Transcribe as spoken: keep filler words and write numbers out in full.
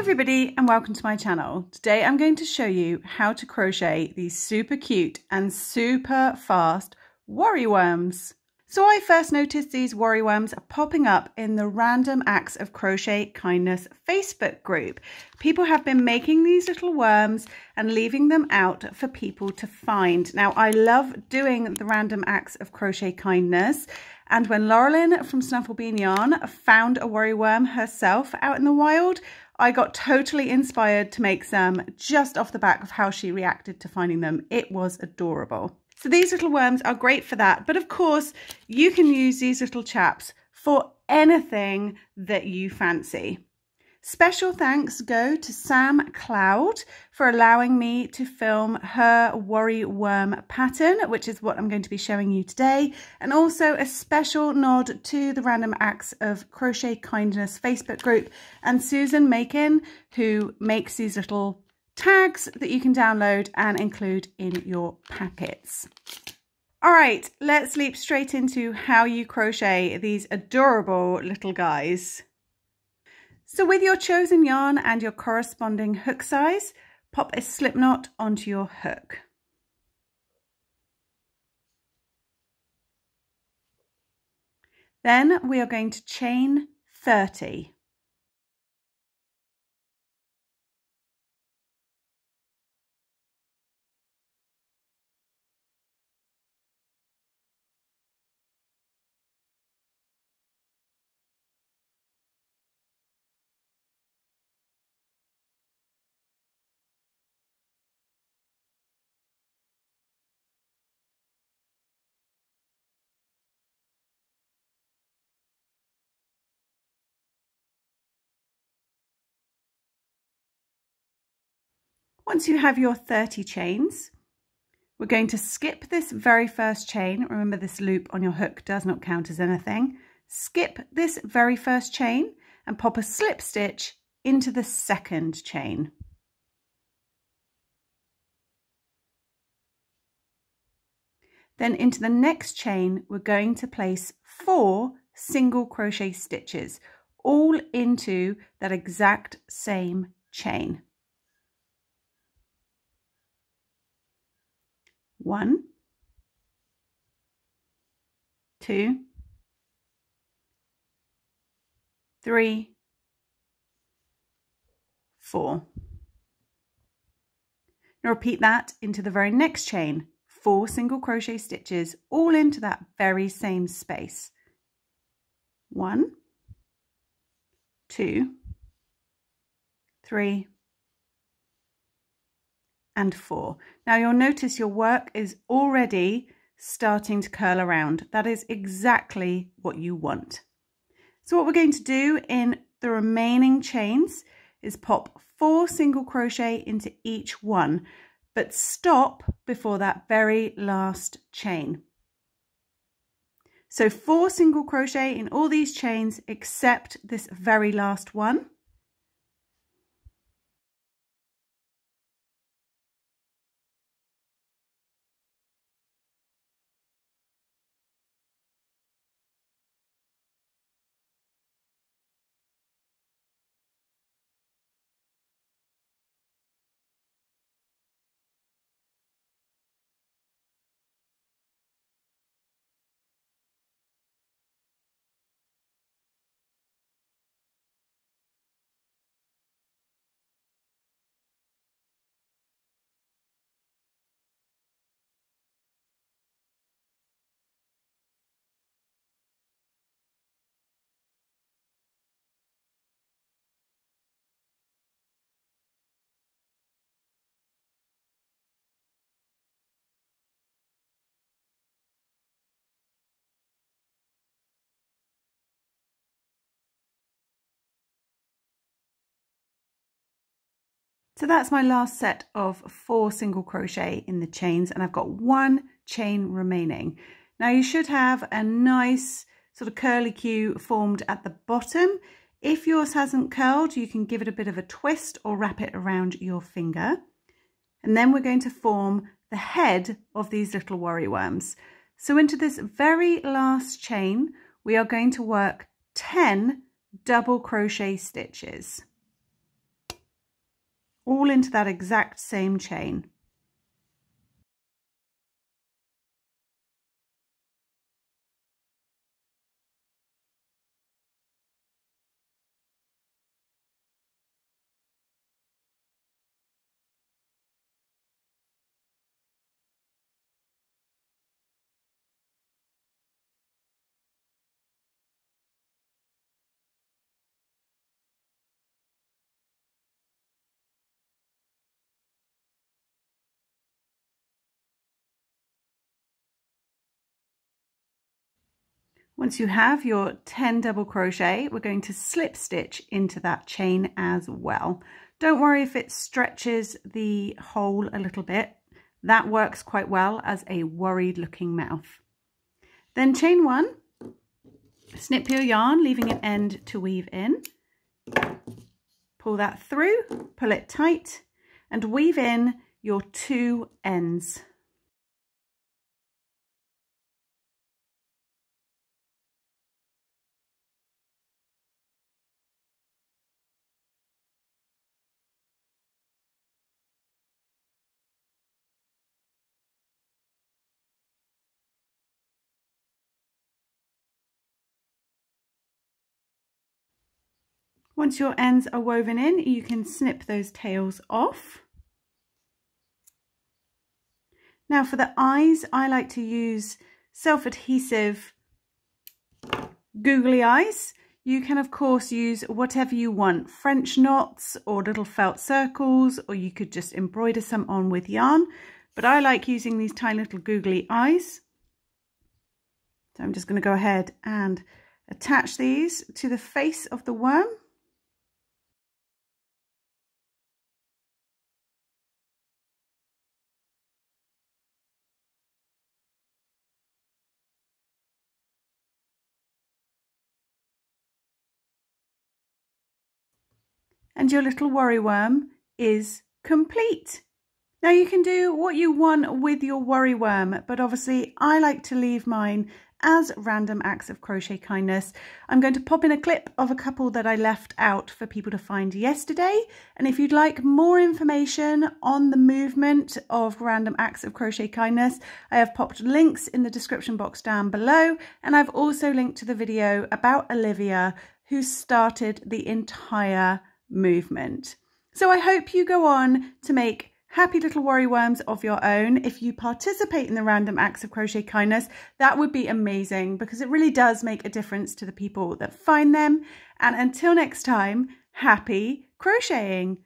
everybody and welcome to my channel. Today I'm going to show you how to crochet these super cute and super fast worry worms. So I first noticed these worry worms popping up in the Random Acts of Crochet Kindness Facebook group. People have been making these little worms and leaving them out for people to find. Now I love doing the Random Acts of Crochet Kindness. And when Laurelyn from Snuffle Bean Yarn found a worry worm herself out in the wild, I got totally inspired to make some just off the back of how she reacted to finding them. It was adorable. So these little worms are great for that. But of course, you can use these little chaps for anything that you fancy. Special thanks go to Sam Cloud for allowing me to film her worry worm pattern, which is what I'm going to be showing you today. And also a special nod to the Random Acts of Crochet Kindness Facebook group and Susan Makin, who makes these little tags that you can download and include in your packets. All right, let's leap straight into how you crochet these adorable little guys. So with your chosen yarn and your corresponding hook size, pop a slip knot onto your hook. Then we are going to chain thirty. Once you have your thirty chains, we're going to skip this very first chain. Remember, this loop on your hook does not count as anything. Skip this very first chain and pop a slip stitch into the second chain. Then into the next chain, we're going to place four single crochet stitches, all into that exact same chain. One, two, three, four. Now repeat that into the very next chain, four single crochet stitches all into that very same space. One, two, three, and four. Now you'll notice your work is already starting to curl around. That is exactly what you want. So what we're going to do in the remaining chains is pop four single crochet into each one, but stop before that very last chain. So four single crochet in all these chains except this very last one. So that's my last set of four single crochet in the chains, and I've got one chain remaining. Now you should have a nice sort of curlicue formed at the bottom. If yours hasn't curled, you can give it a bit of a twist or wrap it around your finger. And then we're going to form the head of these little worry worms. So into this very last chain, we are going to work ten double crochet stitches. all into that exact same chain. Once you have your ten double crochet, we're going to slip stitch into that chain as well. Don't worry if it stretches the hole a little bit. That works quite well as a worried looking mouth. Then chain one, snip your yarn, leaving an end to weave in. Pull that through, pull it tight, and weave in your two ends. Once your ends are woven in, you can snip those tails off. Now for the eyes, I like to use self-adhesive googly eyes. You can of course use whatever you want, French knots or little felt circles, or you could just embroider some on with yarn. But I like using these tiny little googly eyes. So I'm just going to go ahead and attach these to the face of the worm. And your little worryworm is complete. Now you can do what you want with your worryworm, but obviously I like to leave mine as Random Acts of Crochet Kindness. I'm going to pop in a clip of a couple that I left out for people to find yesterday. And if you'd like more information on the movement of Random Acts of Crochet Kindness, I have popped links in the description box down below. And I've also linked to the video about Olivia, who started the entire movement. So I hope you go on to make happy little worryworms of your own. If you participate in the Random Acts of Crochet Kindness, that would be amazing, because it really does make a difference to the people that find them. And until next time, happy crocheting!